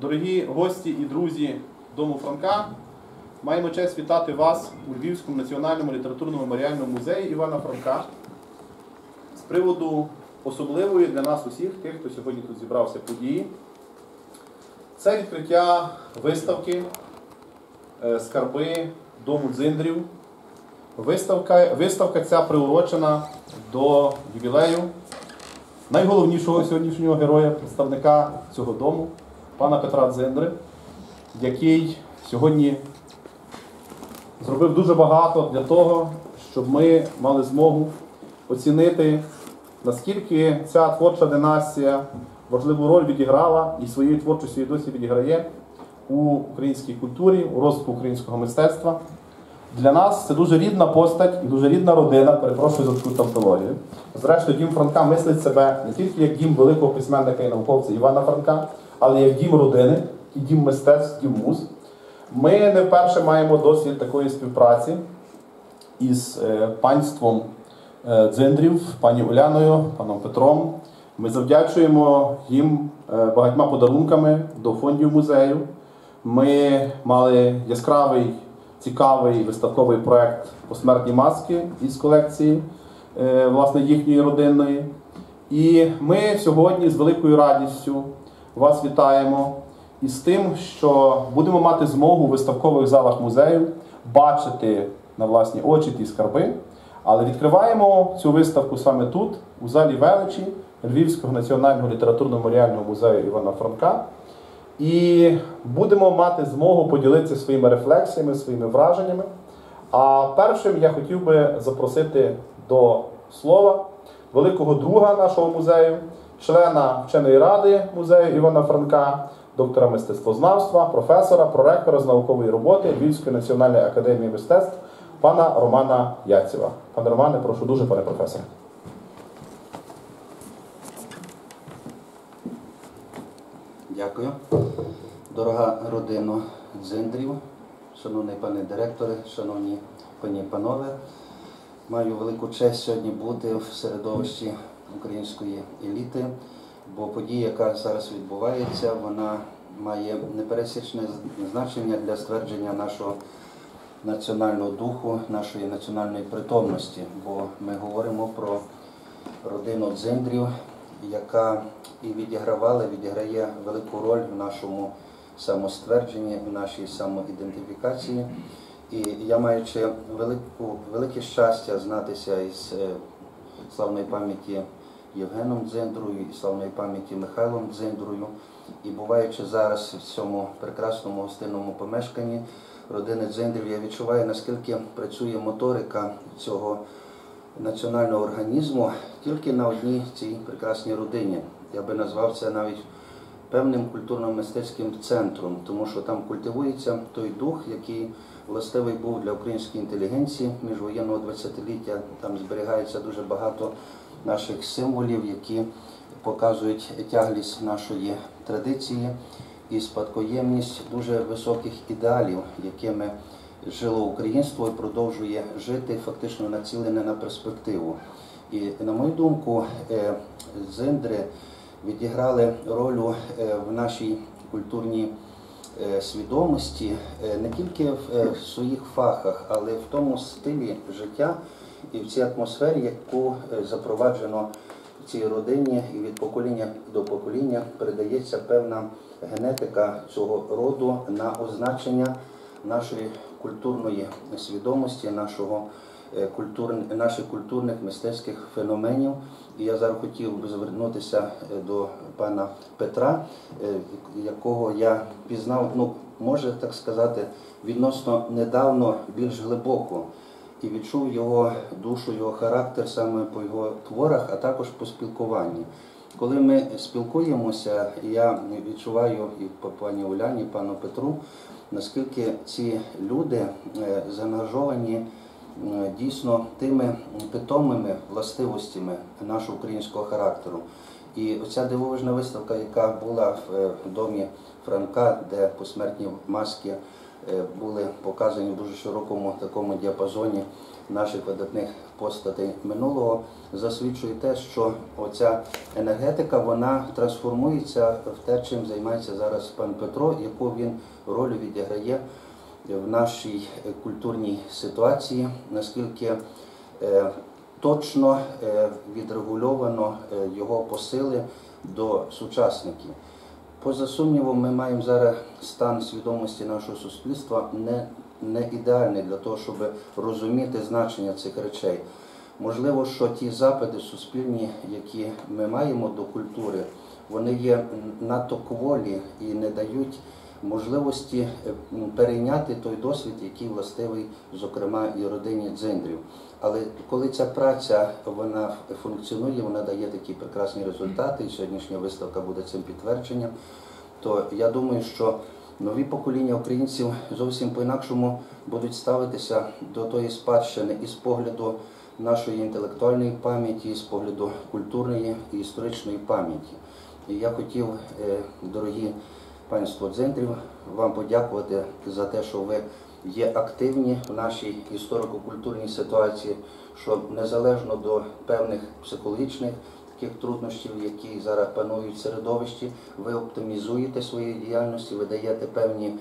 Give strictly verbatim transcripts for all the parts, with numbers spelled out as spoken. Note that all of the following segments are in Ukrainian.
Дорогі гості і друзі Дому Франка, маємо честь вітати вас у Львівському національному літературно-меморіальному музеї Івана Франка з приводу особливої для нас усіх, тих, хто сьогодні тут зібрався, події. Це відкриття виставки «Скарби Дому Дзиндрів». Виставка, виставка ця приурочена до ювілею найголовнішого сьогоднішнього героя, представника цього дому, пана Петра Дзиндри, який сьогодні зробив дуже багато для того, щоб ми мали змогу оцінити, наскільки ця творча династія важливу роль відіграла і своєю творчістю і досі відіграє у українській культурі, у розвитку українського мистецтва. Для нас це дуже рідна постать і дуже рідна родина, перепрошую за таку тавтологію. Зрештою, дім Франка мислить себе не тільки як дім великого письменника і науковця Івана Франка, але як дім родини, і дім мистецтв, дім муз. Ми не вперше маємо досвід такої співпраці із панством Дзиндрів, пані Уляною, паном Петром. Ми завдячуємо їм багатьма подарунками до фондів музею. Ми мали яскравий, цікавий виставковий проєкт «Посмертні маски» із колекції, власне, їхньої родинної. І ми сьогодні з великою радістю вас вітаємо із тим, що будемо мати змогу у виставкових залах музею бачити на власні очі ті скарби, але відкриваємо цю виставку саме тут, у залі величі Львівського національного літературно-меморіального музею Івана Франка. І будемо мати змогу поділитися своїми рефлексіями, своїми враженнями. А першим я хотів би запросити до слова великого друга нашого музею, члена вченої ради музею Івана Франка, доктора мистецтвознавства, професора, проректора з наукової роботи Львівської національної академії мистецтв пана Романа Яцєва. Пане Романе, прошу дуже, пане професоре. Дякую. Дорога родина Дзиндрів, шановний пане директоре, шановні пані і панове, маю велику честь сьогодні бути в середовищі української еліти, бо подія, яка зараз відбувається, вона має непересічне значення для ствердження нашого національного духу, нашої національної притомності, бо ми говоримо про родину Дзиндрів, яка і відігравала, відіграє велику роль в нашому самоствердженні, в нашій самоідентифікації. І я, маючи велику, велике щастя знатися із славної пам'яті Євгеном Дзиндрою, і славної пам'яті Михайлом Дзиндрою, і буваючи зараз в цьому прекрасному гостинному помешканні родини Дзиндрів, я відчуваю, наскільки працює моторика цього національного організму тільки на одній цій прекрасній родині. Я би назвав це навіть певним культурно-мистецьким центром, тому що там культивується той дух, який властивий був для української інтелігенції міжвоєнного двадцятиліття. Там зберігається дуже багато наших символів, які показують тяглість нашої традиції і спадкоємність дуже високих ідеалів, якими жило українство і продовжує жити, фактично націлене на перспективу. І, на мою думку, Дзиндри відіграли роль в нашій культурній свідомості не тільки в своїх фахах, але й в тому стилі життя і в цій атмосфері, яку запроваджено в цій родині, і від покоління до покоління передається певна генетика цього роду на означення нашої культурної свідомості, нашого культур... наших культурних мистецьких феноменів. І я зараз хотів би звернутися до пана Петра, якого я пізнав, ну, може так сказати, відносно недавно, більш глибоко, і відчув його душу, його характер саме по його творах, а також по спілкуванні. Коли ми спілкуємося, я відчуваю і по пані Уляні, і пану Петру, наскільки ці люди заангажовані дійсно тими питомими властивостями нашого українського характеру. І оця дивовижна виставка, яка була в домі Франка, де посмертні маски були показані в дуже широкому такому діапазоні наших видатних постатей минулого, засвідчує те, що оця енергетика, вона трансформується в те, чим займається зараз пан Петро, яку він роль відіграє в нашій культурній ситуації, наскільки точно відрегульовано його посили до сучасників. Поза сумнівом, ми маємо зараз стан свідомості нашого суспільства не, не ідеальний для того, щоб розуміти значення цих речей. Можливо, що ті запити суспільні, які ми маємо до культури, вони є надто кволі і не дають можливості перейняти той досвід, який властивий, зокрема, і родині Дзиндрів. Але коли ця праця вона функціонує, вона дає такі прекрасні результати, і сьогоднішня виставка буде цим підтвердженням, то я думаю, що нові покоління українців зовсім по-інакшому будуть ставитися до тої спадщини і з погляду нашої інтелектуальної пам'яті, і з погляду культурної і історичної пам'яті. І я хотів, дорогі панство Дзиндрів, вам подякувати за те, що ви є активні в нашій історико-культурній ситуації, що незалежно до певних психологічних таких труднощів, які зараз панують в середовищі, ви оптимізуєте свої діяльності, ви даєте певні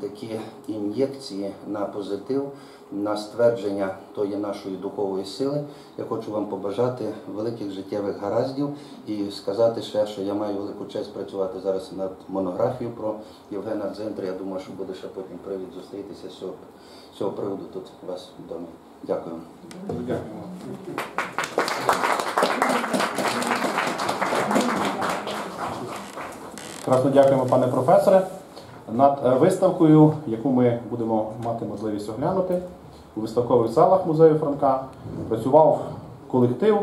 такі ін'єкції на позитив, на ствердження тої нашої духової сили. Я хочу вам побажати великих життєвих гараздів і сказати ще, що я маю велику честь працювати зараз над монографією про Євгена Дзиндри. Я думаю, що буде ще потім привід зустрітися з цього, з цього приводу тут у вас вдома. Дякую. Дякую. Красно дякуємо, пане професоре. Над виставкою, яку ми будемо мати можливість оглянути у виставкових залах музею Франка, працював колектив,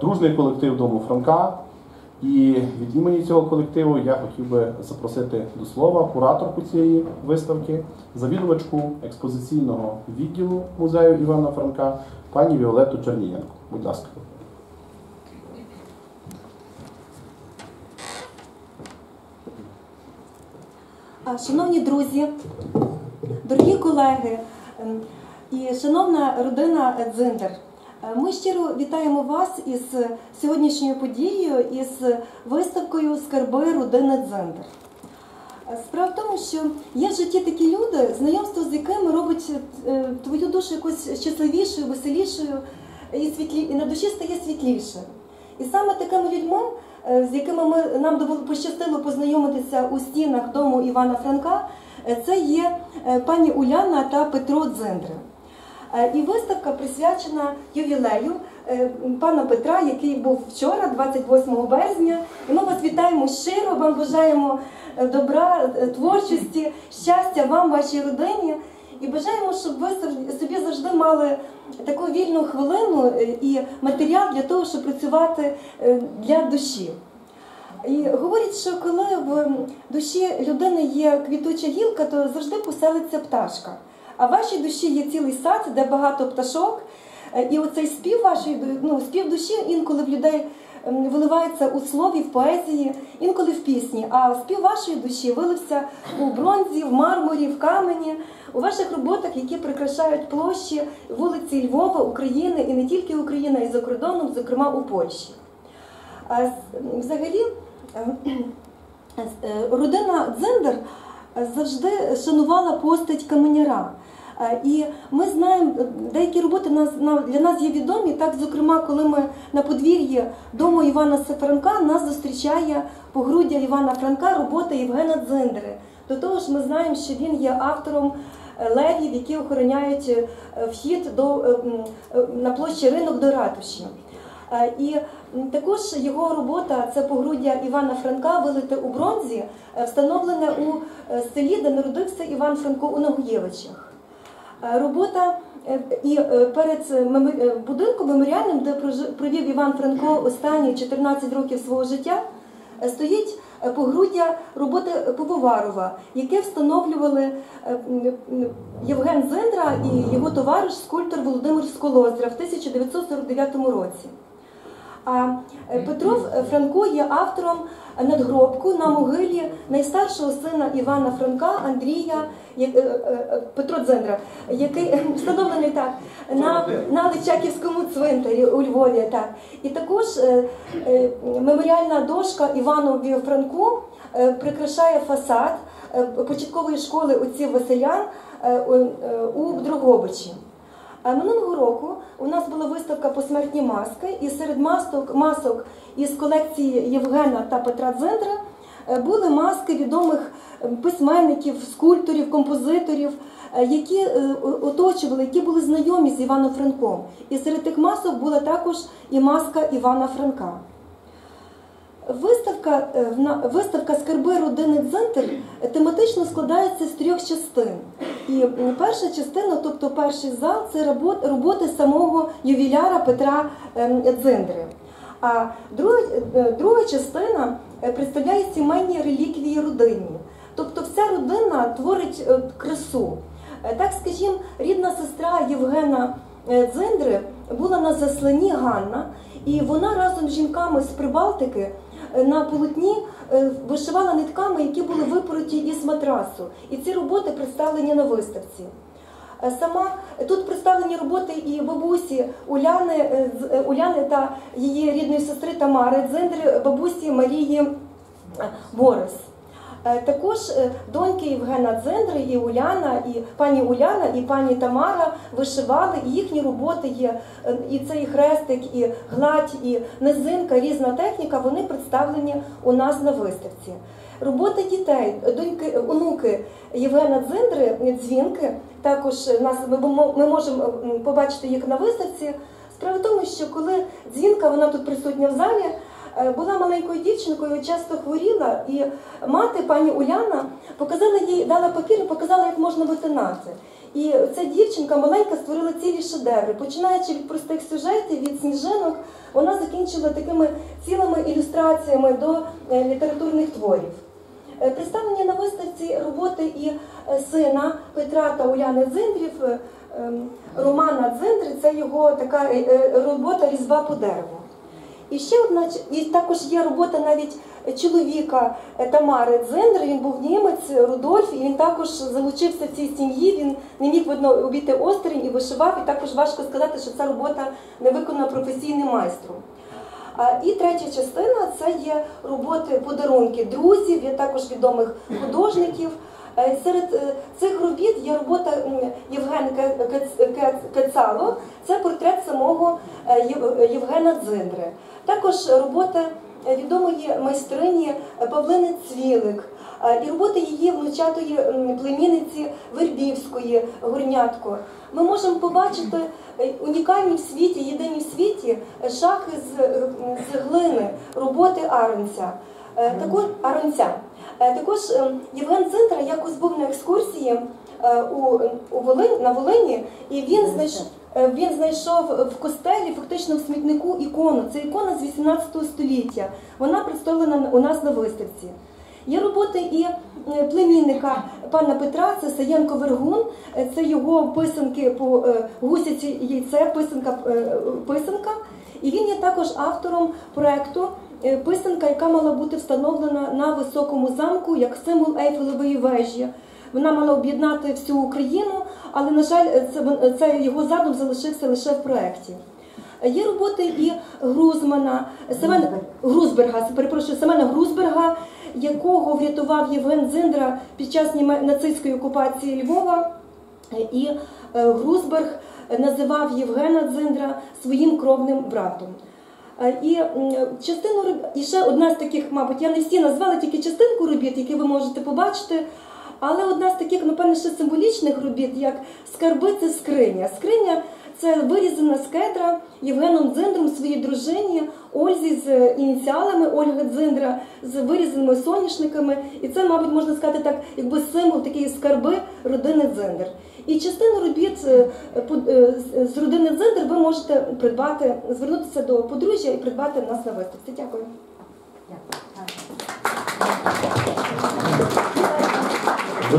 дружний колектив Дому Франка. І від імені цього колективу я хотів би запросити до слова кураторку цієї виставки, завідувачку експозиційного відділу музею Івана Франка, пані Віолетту Чернієнко. Будь ласка. Шановні друзі, дорогі колеги і шановна родина Дзиндер, ми щиро вітаємо вас із сьогоднішньою подією, із виставкою «Скарби родини Дзиндер». Справа в тому, що є в житті такі люди, знайомство з якими робить твою душу якось щасливішою, веселішою, і, світлі... і на душі стає світліше. І саме такими людьми, з якими ми, нам пощастило познайомитися у стінах дому Івана Франка, це є пані Уляна та Петро Дзиндри. І виставка присвячена ювілею пана Петра, який був вчора, двадцять восьмого березня. І ми вас вітаємо щиро, вам бажаємо добра, творчості, щастя вам, вашій родині. І бажаємо, щоб ви собі завжди мали таку вільну хвилину і матеріал для того, щоб працювати для душі. І говорять, що коли в душі людини є квітуча гілка, то завжди поселиться пташка. А в вашій душі є цілий сад, де багато пташок. І оцей спів вашої, ну, спів душі інколи в людей виливається у слові, в поезії, інколи в пісні. А спів вашої душі вилився у бронзі, в мармурі, в камені, у ваших роботах, які прикрашають площі, вулиці Львова, України, і не тільки Україна, і за кордоном, зокрема у Польщі. А взагалі, родина Дзиндер завжди шанувала постать каменяра. І ми знаємо, деякі роботи для нас є відомі, так, зокрема, коли ми на подвір'ї дому Івана Франка, нас зустрічає погруддя Івана Франка робота Євгена Дзиндри. До того ж, ми знаємо, що він є автором левів, які охороняють вхід до, на площі Ринок до ратуші. І також його робота, це погруддя Івана Франка, вилите у бронзі, встановлене у селі, де народився Іван Франко у Ногуєвичах. Робота і перед будинком меморіальним, де провів Іван Франко останні чотирнадцять років свого життя, стоїть погруддя роботи Пововарова, яке встановлювали Євген Дзиндра і його товариш скульптор Володимир Сколоздря в тисяча дев'ятсот сорок дев'ятому році. А Петро Франко є автором надгробку на могилі найстаршого сина Івана Франка Андрія Петро Дзиндра, який встановлений так на, на Личаківському цвинтарі у Львові. Так. І також меморіальна дошка Іванові Франку прикрашає фасад початкової школи отців Василян у Дрогобичі. Минулого року у нас була виставка «Посмертні маски», і серед масок, масок із колекції Євгена та Петра Дзиндри були маски відомих письменників, скульпторів, композиторів, які оточували, які були знайомі з Іваном Франком. І серед тих масок була також і маска Івана Франка. Виставка, виставка «Скарби родини Дзиндр» тематично складається з трьох частин. І перша частина, тобто перший зал, це роботи самого ювіляра Петра Дзиндри. А друга, друга частина представляє сімейні реліквії родини. Тобто вся родина творить красу. Так, скажімо, рідна сестра Євгена Дзиндри була на засланні Ганна, і вона разом з жінками з Прибалтики на полотні вишивала нитками, які були випороті із матрасу. І ці роботи представлені на виставці. Сама тут представлені роботи і бабусі Уляни, Уляни та її рідної сестри Тамари Дзиндри, бабусі Марії Борис. Також доньки Євгена Дзиндри і Уляна, і пані Уляна, і пані Тамара вишивали, і їхні роботи є, і цей хрестик, і гладь, і низинка, різна техніка, вони представлені у нас на виставці. Роботи дітей, доньки, онуки Євгена Дзиндри, дзвінки, також нас, ми можемо побачити їх на виставці. Справа в тому, що коли дзвінка, вона тут присутня в залі, була маленькою дівчинкою, часто хворіла, і мати, пані Уляна, показала їй, дала папір і показала, як можна витинати. І ця дівчинка маленька створила цілі шедеври. Починаючи від простих сюжетів, від сніжинок, вона закінчила такими цілими ілюстраціями до літературних творів. Представлені на виставці роботи і сина Петра та Уляни Дзиндрів, Романа Дзиндри, це його така робота «Різьба по дереву». І ще одна, і також є робота навіть чоловіка Тамари Дзиндри, він був німець, Рудольф, і він також залучився в цій сім'ї, він не міг обійти осторонь і вишивав, і також важко сказати, що ця робота не виконана професійним майстром. І третя частина – це є роботи, подарунки друзів, є також відомих художників. Серед цих робіт є робота Євгена Кецало, це портрет самого Євгена Дзиндри. Також робота відомої майстрині Павлини Цвілик і роботи її внучатої племінниці Вербівської Горнятко. Ми можемо побачити унікальні в світі, єдині в світі шахи з, з глини, роботи Аронця. Також, Аронця. Також Євген Дзиндра якось був на екскурсії у, у Волинь, на Волині, і він знайшов, він знайшов в костелі, фактично в смітнику, ікону. Це ікона з вісімнадцятого століття. Вона представлена у нас на виставці. Є роботи і племінника пана Петра, це Саєнко Вергун, це його писанки по гусяці яйце, писанка, писанка. І він є також автором проєкту «Писанка, яка мала бути встановлена на Високому замку як символ Ейфелевої вежі». Вона мала об'єднати всю Україну, але, на жаль, це, це його задум залишився лише в проєкті. Є роботи і Грузмана, Семена Грузберга, перепрошую, Семена Грузберга, якого врятував Євген Дзиндра під час нацистської окупації Львова. І Грузберг називав Євгена Дзиндра своїм кровним братом. І частину і ще одна з таких, мабуть, я не всі назвала, тільки частинку робіт, які ви можете побачити, але одна з таких, напевно, ще символічних робіт, як «Скарби» – це скриня. Скриня – це вирізана з кедра Євгеном Дзиндром своїй дружині Ользі з ініціалами Ольга Дзиндра, з вирізаними соняшниками. І це, мабуть, можна сказати так, якби символ такої скарби родини Дзиндр. І частину робіт з родини Дзиндр ви можете придбати, звернутися до подружжя і придбати в нас на виставці. Дякую. Дякую.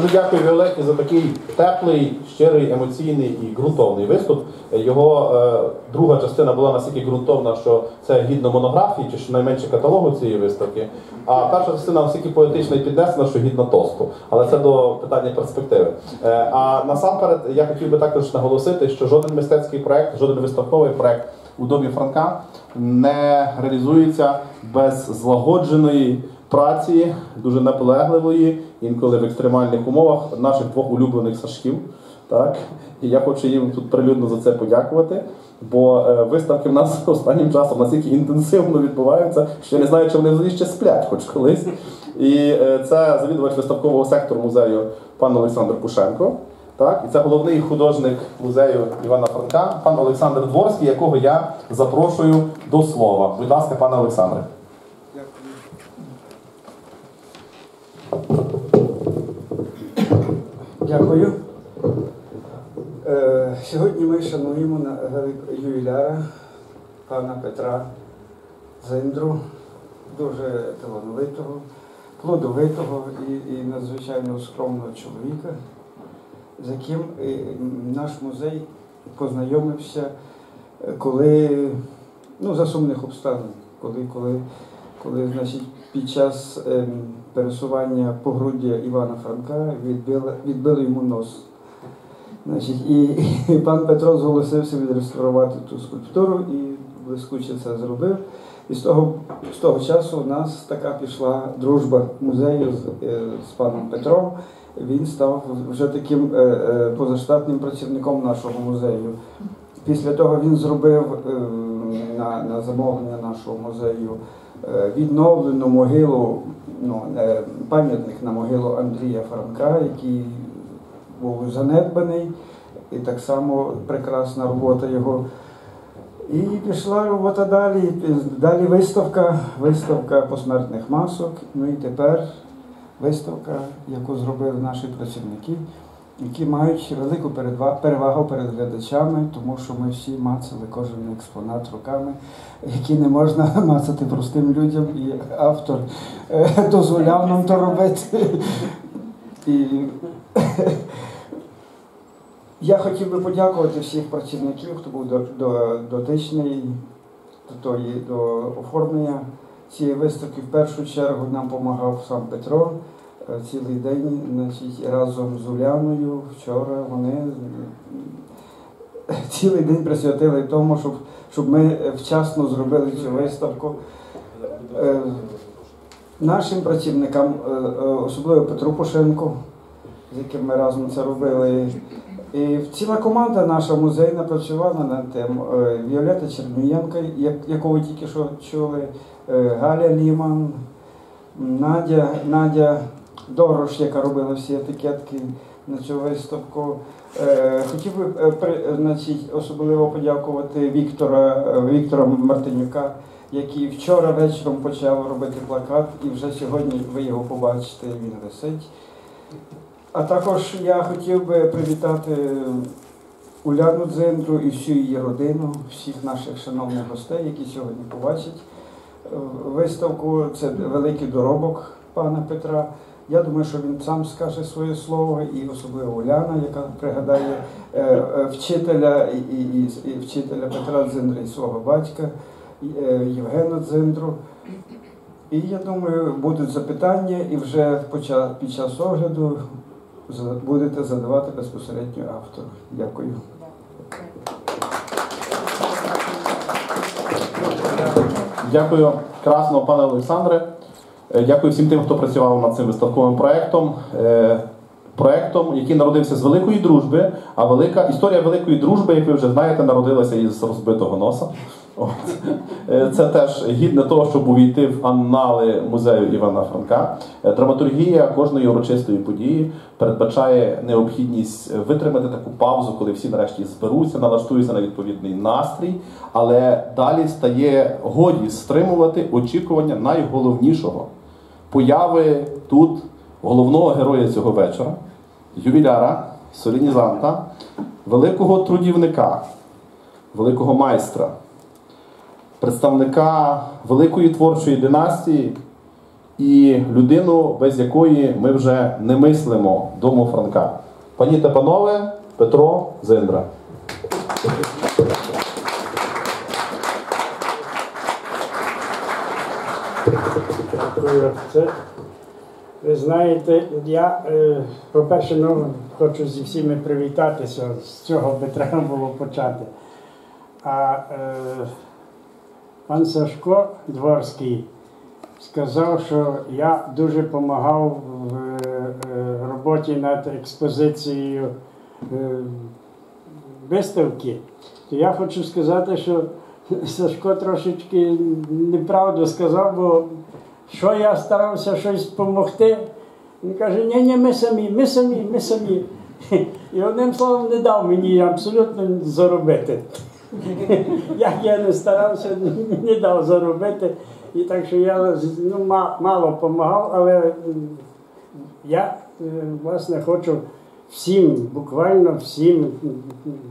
Дуже дякую Віолетті за такий теплий, щирий, емоційний і ґрунтовний виступ. Його е, друга частина була настільки ґрунтовна, що це гідно монографії, чи щонайменше каталогу цієї виставки. А перша частина настільки поетична і піднесена, що гідно тосту. Але це до питання перспективи. Е, а насамперед я хотів би також наголосити, що жоден мистецький проєкт, жоден виставковий проєкт у Домі Франка не реалізується без злагодженої праці, дуже наполегливої, інколи в екстремальних умовах, наших двох улюблених Сашків. Так? І я хочу їм тут прилюдно за це подякувати, бо е, виставки в нас останнім часом настільки інтенсивно відбуваються, що я не знаю, чи вони взагалі ще сплять хоч колись. І е, це завідувач виставкового сектору музею пан Олександр Кушенко. Так? І це головний художник музею Івана Франка, пан Олександр Дворський, якого я запрошую до слова. Будь ласка, пане Олександре. Дякую. Сьогодні ми шануємо ювіляра пана Петра Зиндру, дуже талановитого, плодовитого і, і надзвичайно скромного чоловіка, з яким наш музей познайомився, коли, ну, за сумних обставин, коли, коли, коли значить, під час ем, пересування погруддя Івана Франка відбили, відбили йому нос. Значить, і, і пан Петро зголосився відреставрувати ту скульптуру і блискуче це зробив. І з того, з того часу у нас така пішла дружба музею з, з паном Петром. Він став вже таким позаштатним працівником нашого музею. Після того він зробив на, на замовлення нашого музею відновлену могилу, ну, пам'ятник на могилу Андрія Франка, який був занедбаний, і так само прекрасна робота його. І пішла робота далі, далі виставка, виставка посмертних масок, ну і тепер виставка, яку зробили наші працівники, які мають велику перевагу перед глядачами, тому що ми всі мацали кожен експонат руками, який не можна мацати простим людям, і автор дозволяв нам то робити. І я хотів би подякувати всіх працівників, хто був дотичний до, до оформлення цієї виставки. В першу чергу нам допомагав сам Петро цілий день, значить, разом з Уляною. Вчора вони цілий день присвятили тому, щоб, щоб ми вчасно зробили цю виставку. Нашим працівникам, особливо Петру Пошенку, з яким ми разом це робили. І ціла команда наша музейна працювала над тим. Віолетта Чернюєнка, якого ви тільки що чули, Галя Ліман, Надя, Надя Дорош, яка робила всі етикетки на цю виставку. Хотів би значить, особливо подякувати Віктора, Віктора Мартинюка, який вчора вечором почав робити плакат, і вже сьогодні ви його побачите, він висить. А також я хотів би привітати Уляну Дзиндру і всю її родину, всіх наших шановних гостей, які сьогодні побачать виставку. Це великий доробок пана Петра. Я думаю, що він сам скаже своє слово, і особливо Уляна, яка пригадає вчителя, і, і, і вчителя Петра Дзиндри і свого батька Євгена Дзиндру. І я думаю, будуть запитання, і вже під час огляду будете задавати безпосередньо автору. Дякую. Дякую красно, пане Олександре. Дякую всім тим, хто працював над цим виставковим проєктом. Проєктом, який народився з великої дружби, а велика історія великої дружби, як ви вже знаєте, народилася із розбитого носа. От. Це теж гідне того, щоб увійти в аннали музею Івана Франка. Драматургія кожної урочистої події передбачає необхідність витримати таку паузу, коли всі нарешті зберуться, налаштуються на відповідний настрій, але далі стає годі стримувати очікування найголовнішого – появи тут головного героя цього вечора, ювіляра, соленізанта, великого трудівника, великого майстра, представника великої творчої династії, і людину, без якої ми вже не мислимо дому Франка. Пані та панове, Петро Зиндра. Дякую. Ви знаєте, я, по-перше, ну, хочу зі всіми привітатися, з цього би треба було почати. А е, пан Сашко Дворський сказав, що я дуже допомагав в е, роботі над експозицією е, виставки. То я хочу сказати, що Сашко трошечки неправду сказав, бо що я старався щось допомогти, він каже, ні, ні, ми самі, ми самі, ми самі. І одним словом не дав мені абсолютно заробити. Як я не старався, не дав заробити. І так що я ну, мало допомагав, але я, власне, хочу всім, буквально всім,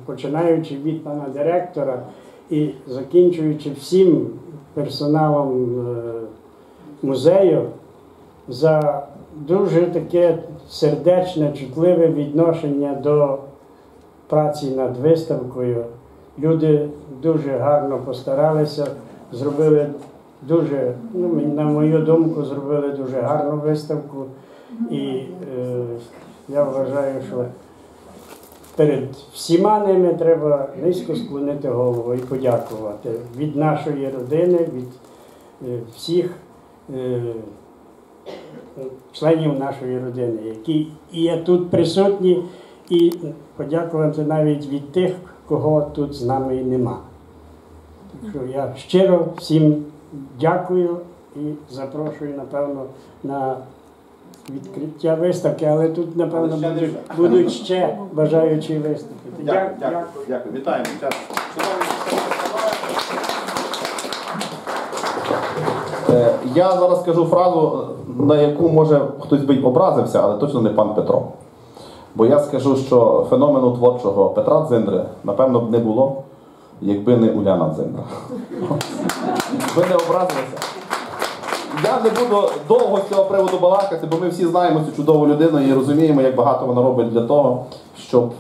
починаючи від пана директора і закінчуючи всім персоналом музею, за дуже таке сердечне, чутливе відношення до праці над виставкою. Люди дуже гарно постаралися, зробили дуже, ну, на мою думку, зробили дуже гарну виставку. І е, я вважаю, що перед всіма ними треба низько склонити голову і подякувати від нашої родини, від е, всіх е, членів нашої родини, які і є тут присутні, і подякувати навіть від тих, кого тут з нами і нема. Так що я щиро всім дякую і запрошую, напевно, на відкриття виставки, але тут, напевно, будуть, будуть ще бажаючі виставки. Дякую, дякую, дякую. Вітаємо. Я зараз скажу фразу, на яку, може, хтось би образився, але точно не пан Петро. Бо я скажу, що феномену творчого Петра Дзиндри, напевно, б не було, якби не Уляна Дзиндра. Ви не образилися. Я не буду довго з цього приводу балакати, бо ми всі знаємо цю чудову людину і розуміємо, як багато вона робить для того, щоб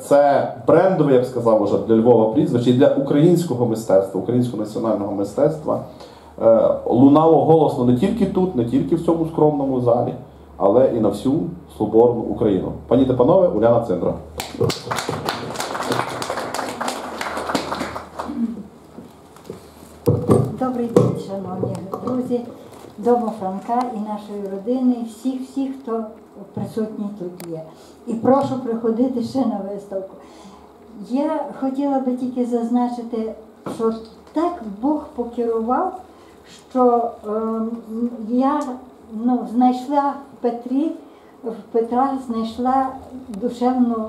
це брендове, я б сказав, уже для Львова прізвище, і для українського мистецтва, українського національного мистецтва лунало голосно не тільки тут, не тільки в цьому скромному залі, але і на всю Соборну Україну. Пані та панове, Уляна Дзиндра. Добрий день, шановні друзі, дому Франка і нашої родини, і всіх-всіх, хто присутній тут є. І прошу приходити ще на виставку. Я хотіла би тільки зазначити, що так Бог покерував, що е, я ну, знайшла в Петрі, в Петра знайшла душевну,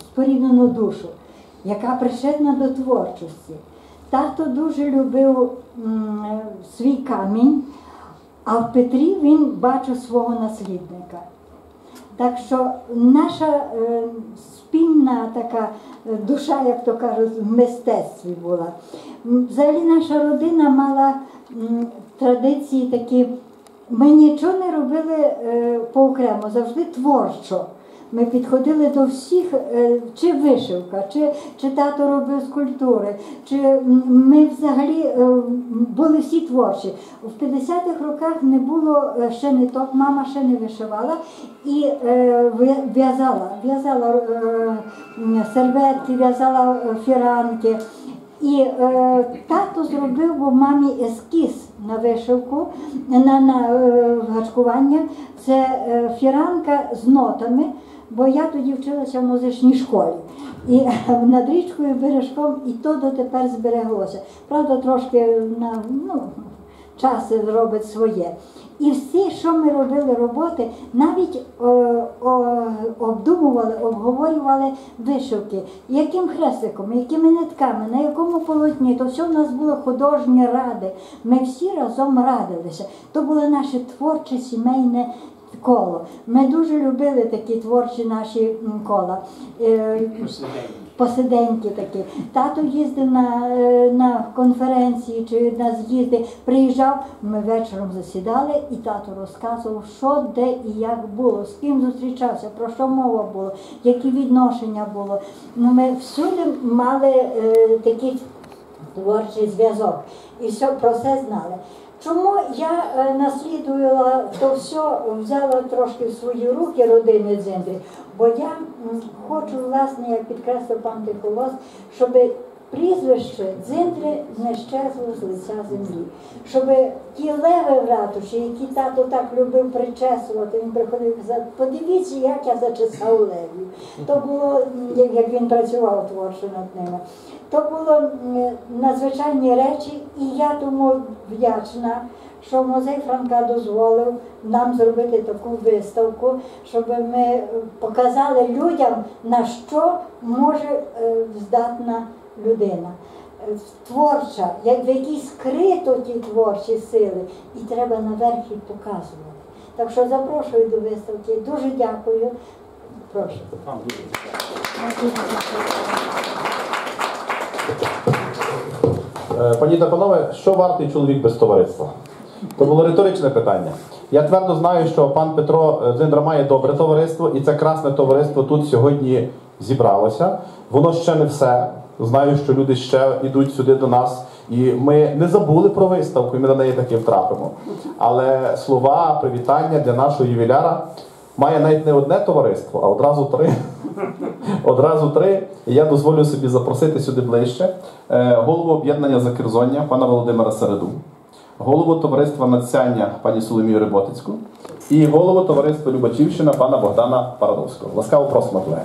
споріднену душу, яка причетна до творчості. Тато дуже любив м, свій камінь, а в Петрі він бачив свого наслідника. Так що наша е, спільна така душа, як то кажуть, в мистецтві була. Взагалі наша родина мала м, традиції такі. Ми нічого не робили е, по-окремо, завжди творчо. Ми підходили до всіх, е, чи вишивка, чи, чи тато робив скульптури, чи ми взагалі е, були всі творчі. В п'ятдесятих роках не було ще ниток, мама ще не вишивала і е, в'язала, в'язала е, серветки, в'язала фіранки. І е, тато зробив бо мамі ескіз на вишивку, на, на е, гачкування. Це е, фіранка з нотами, бо я тоді вчилася в музичній школі. І над річкою бережком, і то дотепер збереглося. Правда, трошки на, ну, час робить своє. І всі, що ми робили роботи, навіть о, о, обдумували, обговорювали вишивки, яким хрестиком, якими нитками, на якому полотні, то все в нас були художні ради. Ми всі разом радилися. То було наше творче сімейне коло. Ми дуже любили такі творчі наші кола. посиденьки такі. Тато їздив на, на конференції чи на з'їзди, приїжджав, ми вечором засідали і тато розказував, що, де і як було, з ким зустрічався, про що мова була, які відношення було. Ми всюди мали е, такий творчий зв'язок і все, про все знали. Чому я наслідувала, то все взяла трошки в свої руки родини Дзиндрі, бо я хочу, власне, як підкреслив пан Тихолос, щоб прізвище Дзиндрі не щезло з лиця землі, щоб ті леви в ратуші, які тато так любив причесувати, він приходив і казав, подивіться, як я зачесав левів. То було, як він працював творчо над ними. То було надзвичайні речі, і я тому вдячна, що музей Франка дозволив нам зробити таку виставку, щоб ми показали людям, на що може здатна людина. Творча, в якій скрито ті творчі сили, і треба наверх їх показувати. Так що запрошую до виставки, дуже дякую. Прошу. Пані та панове, що вартий чоловік без товариства? Це було риторичне питання. Я твердо знаю, що пан Петро Дзиндра має добре товариство, і це красне товариство тут сьогодні зібралося. Воно ще не все. Знаю, що люди ще йдуть сюди до нас. І ми не забули про виставку, і ми на неї таки втрапимо. Але слова, привітання для нашого ювіляра має навіть не одне товариство, а одразу три. Одразу три. Я дозволю собі запросити сюди ближче голову об'єднання Закерзоння пана Володимира Середу, голову товариства Надсяння пані Соломію Риботицьку і голову товариства Любачівщина пана Богдана Парадовського. Ласкаво просимо, колеги.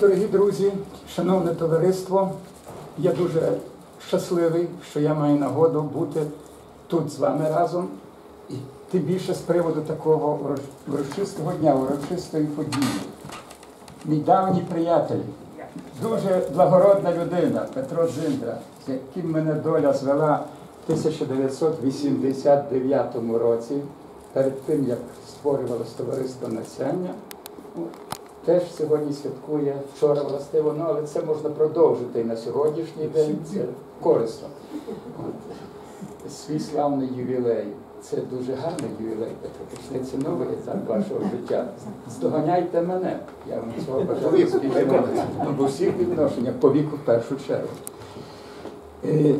Дорогі друзі, шановне товариство, я дуже щасливий, що я маю нагоду бути тут з вами разом, і тим більше з приводу такого урочистого дня, урочистої події. Мій давній приятель, дуже благородна людина Петро Дзиндра, з яким мене доля звела в тисяча дев'ятсот вісімдесят дев'ятому році, перед тим, як створювалося товариство Надсяння. Теж сьогодні святкує, вчора власне воно, але це можна продовжити і на сьогоднішній день, це корисно. От. Свій славний ювілей, це дуже гарний ювілей, почнеться новий етап вашого життя. Здоганяйте мене, я вам цього бажаю співпрацювати, в усіх відношеннях, по віку в першу чергу. І,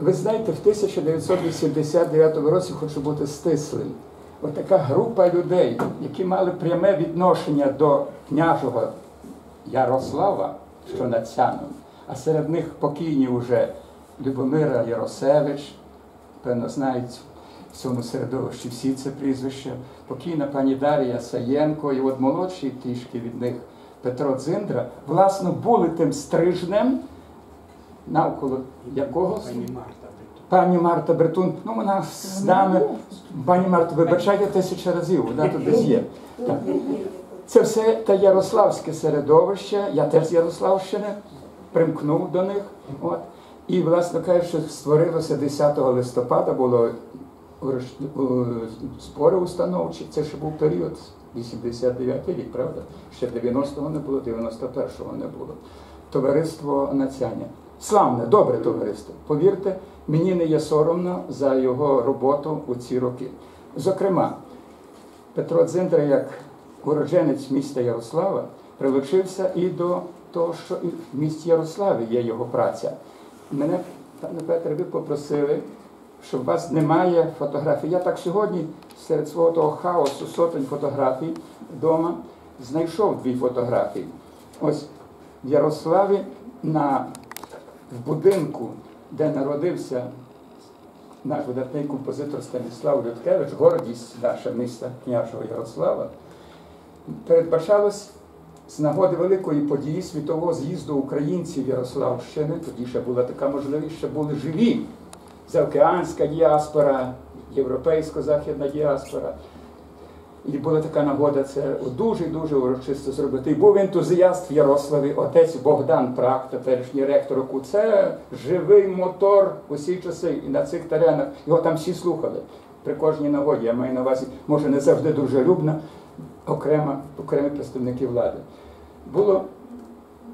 ви знаєте, в тисяча дев'ятсот вісімдесят дев'ятому році хочу бути стислим. Отака група людей, які мали пряме відношення до княжого Ярослава, що Надсяном, а серед них покійні вже Любомира Яросевич, певно знають в цьому середовищі всі це прізвища, покійна пані Дар'я Саєнко, і от молодші трішки від них Петро Дзиндра, власне, були тим стрижнем, навколо якого... Пані Марта Бретун, ну вона з нами, пані Марта, вибачайте тисячу разів, вона тут десь є. Так. Це все те ярославське середовище, я теж з Ярославщини, примкнув до них. От. І, власне кажучи, створилося десятого листопада, було спори установчі, це ще був період, вісімдесят дев'ятий рік, правда? Ще дев'яностого не було, дев'яносто першого не було. Товариство Надсяння. Славне, добре товариство, повірте, мені не є соромно за його роботу у ці роки. Зокрема, Петро Дзиндра, як уродженець міста Ярослава, прилучився і до того, що в місті Ярославі є його праця. Мене, пане Петре, ви попросили, що у вас немає фотографій. Я так сьогодні серед свого того хаосу сотень фотографій вдома знайшов дві фотографії. Ось в Ярославі на... в будинку, де народився наш видатний композитор Станіслав Людкевич, гордість наша міста княжого Ярослава, передбачалось з нагоди великої події світового з'їзду українців Ярославщини, тоді ще була така можливість, що були живі заокеанська діаспора, європейсько-західна діаспора, І була така нагода це дуже-дуже урочисто зробити. І був ентузіаст в Ярославі, отець Богдан Прак, теперішній ректор О К У. Це живий мотор усі часи і на цих теренах. Його там всі слухали. При кожній нагоді, я маю на увазі, може не завжди дружелюбна, окрема, окремі представники влади. Було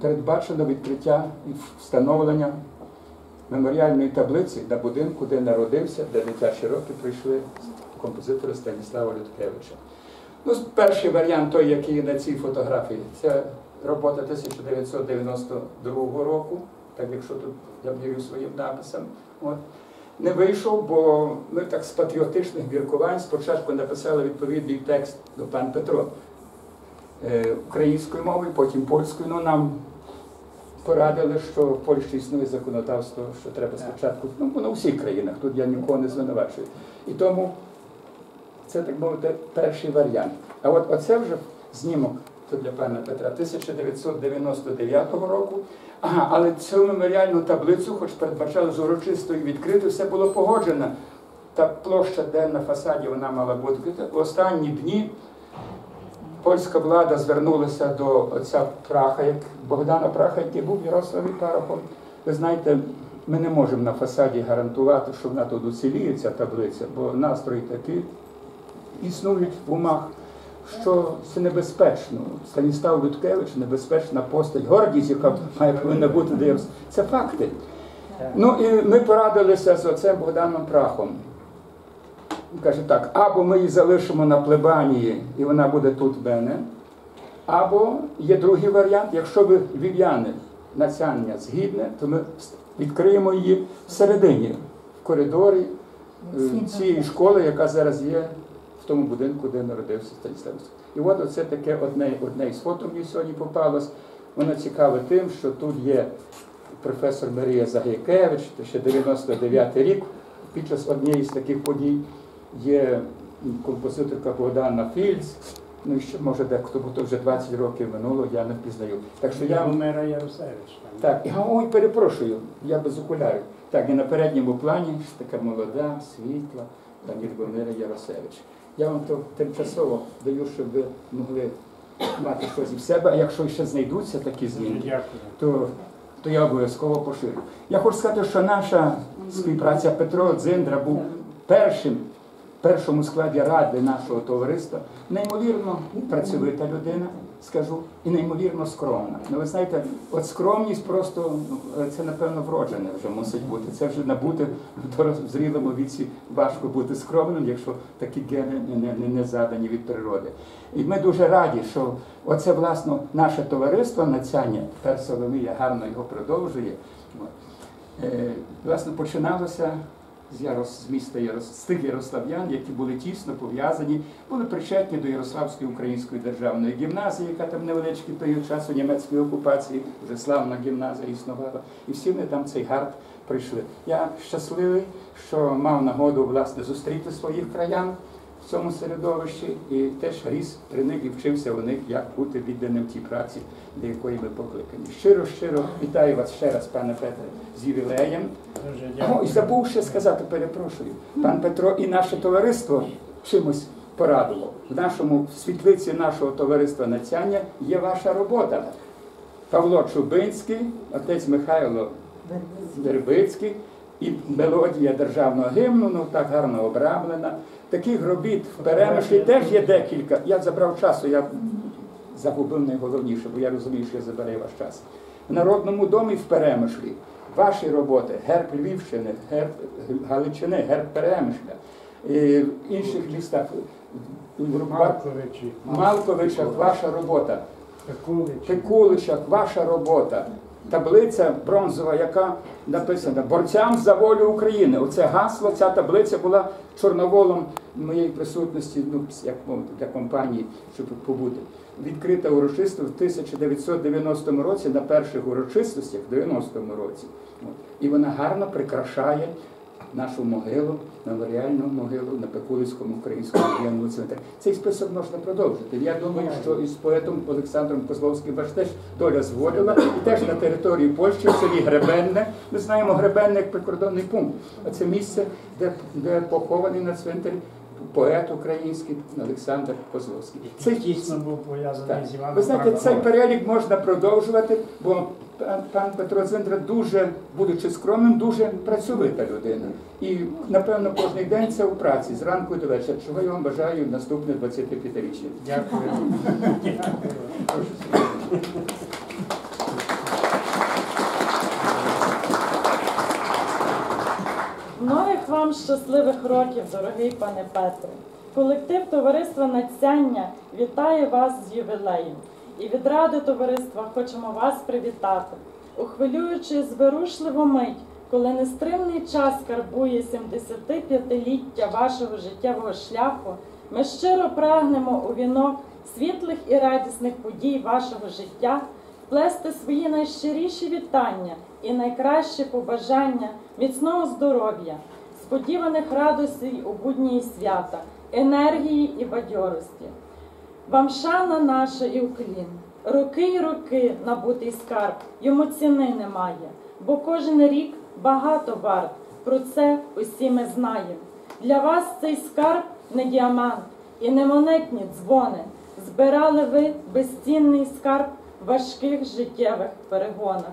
передбачено відкриття і встановлення меморіальної таблиці на будинку, де народився, де дитячі роки прийшли композитора Станіслава Людкевича. Ну, перший варіант, той, який на цій фотографії, це робота тисяча дев'ятсот дев'яносто другого року, так якщо тут я вірю своїм написом. От. Не вийшов, бо ми так з патріотичних міркувань спочатку написали відповідний текст до пан Петро е, українською мовою, потім польською. Ну, нам порадили, що в Польщі існує законодавство, що треба спочатку, ну, воно у всіх країнах, тут я нікого не звинувачую. І тому це, так мовити, перший варіант. А от оце вже знімок для пана Петра тисяча дев'ятсот дев'яносто дев'ятого року. Ага, але цю меморіальну таблицю, хоч передбачали з урочистою відкритою, все було погоджено. Та площа, де на фасаді вона мала бути. В останні дні польська влада звернулася до отця Праха, як Богдана Праха, який був Ярославі парохом. Ви знаєте, ми не можемо на фасаді гарантувати, що вона тут уціліє, ця таблиця, бо настрої такі існують в умах, що це небезпечно. Станіслав Людкевич – небезпечна постать, гордість, яка має повинна бути дивна. Це факти. Ну і ми порадилися з оцем Богданом Прахом. Він каже так, або ми її залишимо на плебанії, і вона буде тут в мене, або є другий варіант, якщо ви львів'яни, національне згідне, то ми відкриємо її всередині, в коридорі цієї школи, яка зараз є в тому будинку, де народився Станіслав. І от оце таке одне, одне із фото мені сьогодні попалось. Воно цікаве тим, що тут є професор Марія Загайкевич, ще дев'яносто дев'ятий рік, під час однієї з таких подій є композиторка Богдана Фільц, ну і ще, може, дехто, бо то вже двадцять років минуло, я не впізнаю. Так що я... Гомера Ярусевич. Так, я, ой, перепрошую, я без окулярів. Так, і на передньому плані така молода, світла, пані Гомера Ярусевич. Я вам то тимчасово даю, щоб ви могли мати щось із себе, а якщо ще знайдуться такі зміни, то, то я обов'язково поширю. Я хочу сказати, що наша співпраця Петро Дзиндра був першим, першому складі ради нашого товариства. Неймовірно працьовита людина, скажу, і неймовірно скромна. Ну, ви знаєте, от скромність просто, це, напевно, вроджене вже мусить бути. Це вже набути в зрілому віці, важко бути скромним, якщо такі гени не, не, не задані від природи. І ми дуже раді, що оце, власне, наше товариство Нацяння, тепер Соломія гарно його продовжує, е, власне, починалося З, Ярос, з міста Ярос, з тих ярослав'ян, які були тісно пов'язані, були причетні до Ярославської української державної гімназії, яка там невеличкий період часу німецької окупації, вже славна гімназія існувала, і всі вони там цей гард прийшли. Я щасливий, що мав нагоду, власне, зустріти своїх краян в цьому середовищі і теж ріс при них і вчився у них, як бути відданим тій праці, до якої ми покликані. Щиро-щиро вітаю вас ще раз, пане Петре, з ювілеєм. О, і забув ще сказати, перепрошую, пан Петро і наше товариство чимось порадило. В нашому в світлиці нашого товариства Нацяння є ваша робота. Павло Чубинський, отець Михайло Дербицький і мелодія державного гімну, ну так гарно обрамлена. Таких робіт в Перемишлі теж є декілька. Я забрав часу, я загубив найголовніше, бо я розумію, що я забираю ваш час. В Народному домі в Перемишлі ваші роботи, герб Львівщини, герб Галичини, герб Перемишля, і в інших містах, в Малковичах ваша робота, в Пикуличах ваша робота. Таблиця бронзова, яка написана «Борцям за волю України». Оце гасло, ця таблиця була чорноволом моєї присутності, ну, як мовити, для компанії, щоб побути. Відкрита урочисто в тисяча дев'ятсот дев'яностому році, на перших урочистостях в дев'яностому році. І вона гарно прикрашає нашу могилу, меморіальну могилу на Пекулицькому українському воєнному центрі. Цей список можна продовжити. Я думаю, що із поетом Олександром Козловським вас теж доля зводила. І теж на території Польщі, в селі Гребенне. Ми знаємо Гребенне як прикордонний пункт. А це місце, де, де похований на цвинтарі поет український Олександр Козловський. Це дійсно був пов'язаний з Іваном. Ви знаєте, цей перелік можна продовжувати, бо пан Петро Дзиндра дуже, будучи скромним, дуже працьовита людина. І, напевно, кожен день це у праці, зранку до вечора. Чого я вам бажаю в наступне двадцятип'ятиріччя. Дякую. Многих вам щасливих років, дорогий пане Петре. Колектив товариства «Надцяння» вітає вас з ювілеєм. І від ради товариства хочемо вас привітати. У хвилюючу зворушливу мить, коли нестримний час карбує сімдесятип'ятиліття вашого життєвого шляху, ми щиро прагнемо у вінок світлих і радісних подій вашого життя плести свої найщиріші вітання і найкращі побажання міцного здоров'я, сподіваних радостей у будні і свята, енергії і бадьорості. Вам шана наша і уклін, роки й роки набутий скарб, йому ціни немає, бо кожен рік багато варт, про це усі ми знаємо. Для вас цей скарб не діамант і не монетні дзвони, збирали ви безцінний скарб в важких життєвих перегонах.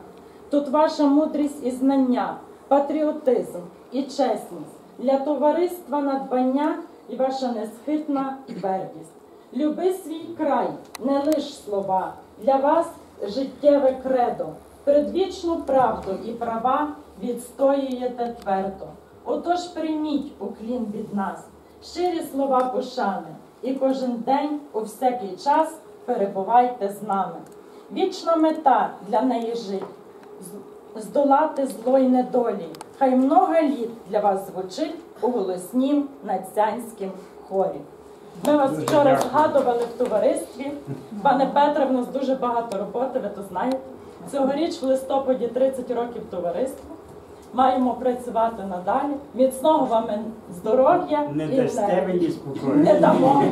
Тут ваша мудрість і знання, патріотизм і чесність, для товариства надбання і ваша несхитна твердість. Люби свій край, не лиш слова, для вас життєве кредо, предвічну правду і права відстоюєте твердо. Отож прийміть уклін від нас, щирі слова пошани, і кожен день у всякий час перебувайте з нами. Вічна мета для неї жить, здолати зло й недолі, хай много літ для вас звучить у голоснім надцянськім хорі. Ми вас вчора згадували в товаристві. Пане Петре, в нас дуже багато роботи, ви то знаєте. Цьогоріч в листопаді тридцять років товариства. Маємо працювати надалі. Міцного вам здоров'я. Не дасте мені спокою. Не дамо.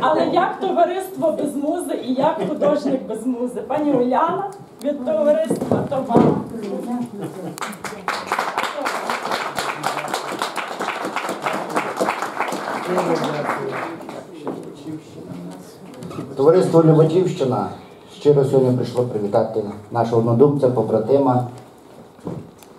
Але як товариство без музи і як художник без музи? Пані Уляна від товариства то вам. Товариство «Люботівщина» щиро сьогодні прийшло привітати нашого однодумця, побратима,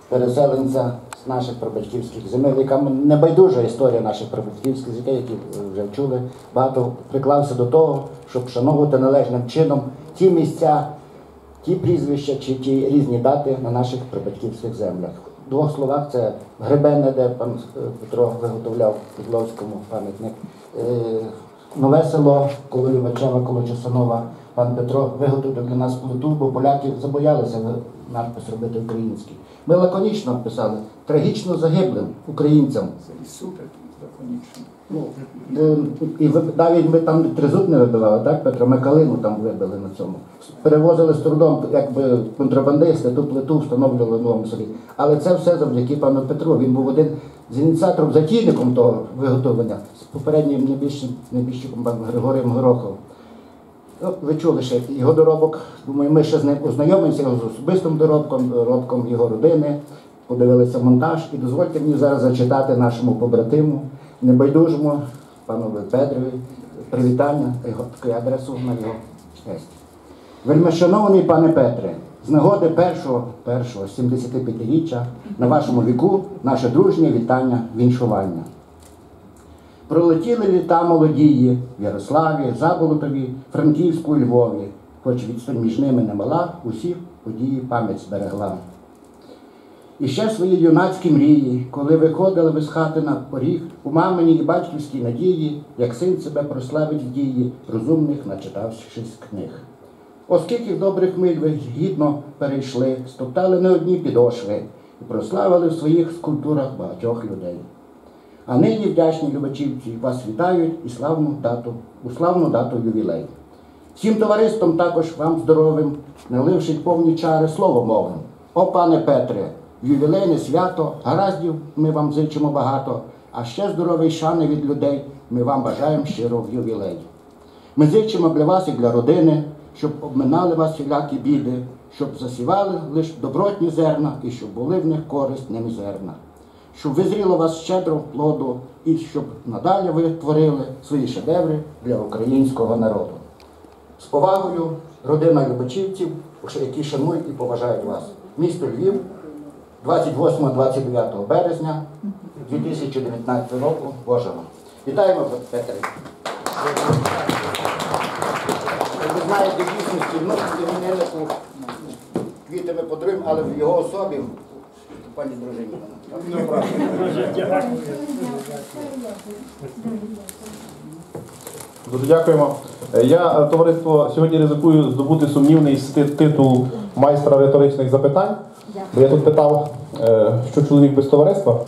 переселенця з наших прабатьківських земель, яка небайдужа історія наших прабатьківських земель, які вже чули, багато приклався до того, щоб вшановувати належним чином ті місця, ті прізвища чи ті різні дати на наших прабатьківських землях. В двох словах, це Гребенне, де пан Петро виготовляв Підловському пам'ятник, Нове Село, коло Любачева, коло Часанова, пан Петро виготовив для нас плиту, бо поляки забоялися надпис робити український. Ми лаконічно писали, трагічно загиблим українцям. І супер, лаконічно. І навіть ми там тризуб не вибивали, так, Петро? Ми калину там вибили на цьому. Перевозили з трудом, якби контрабандисти, ту плиту встановлювали в Новому Селі. Але це все завдяки пану Петру. Він був один з ініціатором, затійником того виготовлення, з попереднім небіжчиком паном Григорієм Гороховим. Ну, ви чули ще його доробок, думаю, ми ще з ним ознайомимося, з особистим доробком, доробком його родини, подивилися монтаж. І дозвольте мені зараз зачитати нашому побратиму, небайдужому, пану Петрові, привітання, його таку адресу на його честь. Вельмишановний пане Петре, з нагоди першого сімдесятип'ятиріччя на вашому віку наше дружнє вітання віншування. Пролетіли літа молодії в Ярославі, Заболотові, Франківську і Львові, хоч відстань між ними не мала, усі події пам'ять зберегла. І ще свої юнацькі мрії, коли виходили ви з хати на поріг, у мамині і батьківській надії, як син себе прославить в дії, розумних начитавшись книг. Оскільки в добрих миль ви гідно перейшли, стоптали не одні підошви і прославили в своїх скульптурах багатьох людей. А нині, вдячні любачівці, вас вітають і славну дату, у славну дату ювілей. Всім товариством також вам здоровим, наливши повні чари слово мовим. О, пане Петре, ювілейне свято, гараздів ми вам зичимо багато, а ще здоровий шани від людей ми вам бажаємо щиро в ювілей. Ми зичимо для вас і для родини, щоб обминали вас всілякі біди, щоб засівали лише добротні зерна і щоб були в них користь немізерна. щоб визріло вас щедро плоду і щоб надалі ви творили свої шедеври для українського народу. З повагою, родина Любачівців, які шанують і поважають вас. Місто Львів, двадцять восьме — двадцять дев'яте березня дві тисячі дев'ятнадцятого року. Боже вам. Вітаємо, Петре. Ви знаєте, дійсності вносити мінилику квітами подрим, але в його особі, пані дружині. Дуже дякуємо. Я, товариство, сьогодні ризикую здобути сумнівний титул майстра риторичних запитань. Бо я тут питав, що чоловік без товариства,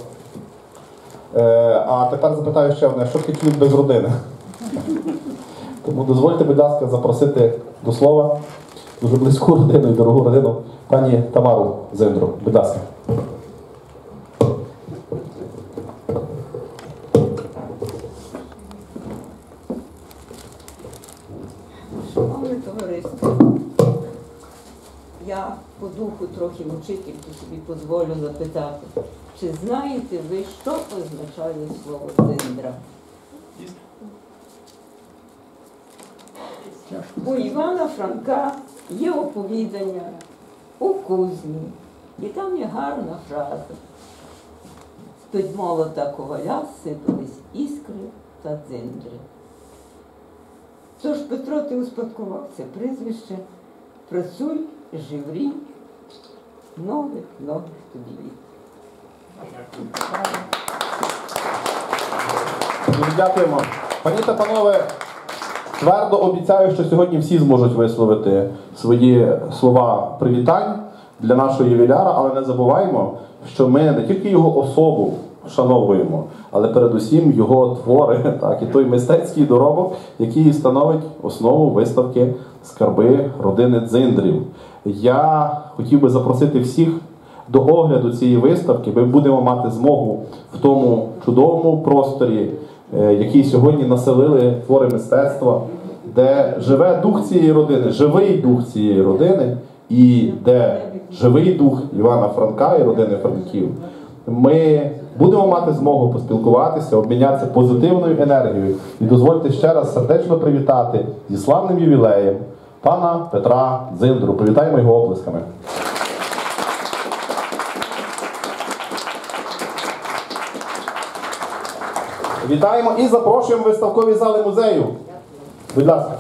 а тепер запитаю ще одне, що чоловік без родини. Тому дозвольте, будь ласка, запросити до слова дуже близьку родину і дорогу родину пані Тамару Зиндру. Будь ласка. Шановне товариство, я по духу трохи мучительки собі дозволю запитати, чи знаєте ви, що означає слово «Зиндра»? У Івана Франка є оповідання «У кузні», і там є гарна фраза. З-під молота коваля сипались іскри та дзиндри. Тож, Петро, ти успадкував це прізвище, працюй, живрі, нових, нових тобі літ. Дуже дякуємо. Пані та панове, твердо обіцяю, що сьогодні всі зможуть висловити свої слова привітань для нашого ювіляра, але не забуваємо, що ми не тільки його особу вшановуємо, але передусім його твори, так, і той мистецький доробок, який становить основу виставки «Скарби родини Дзиндрів». Я хотів би запросити всіх до огляду цієї виставки. Ми будемо мати змогу в тому чудовому просторі, який сьогодні населили твори мистецтва, де живе дух цієї родини, живий дух цієї родини, і де живий дух Івана Франка і родини Франків. Ми будемо мати змогу поспілкуватися, обмінятися позитивною енергією. І дозвольте ще раз сердечно привітати зі славним ювілеєм пана Петра Дзиндру. Привітаємо його оплесками. Вітаємо і запрошуємо в виставкові зали музею. Будь ласка.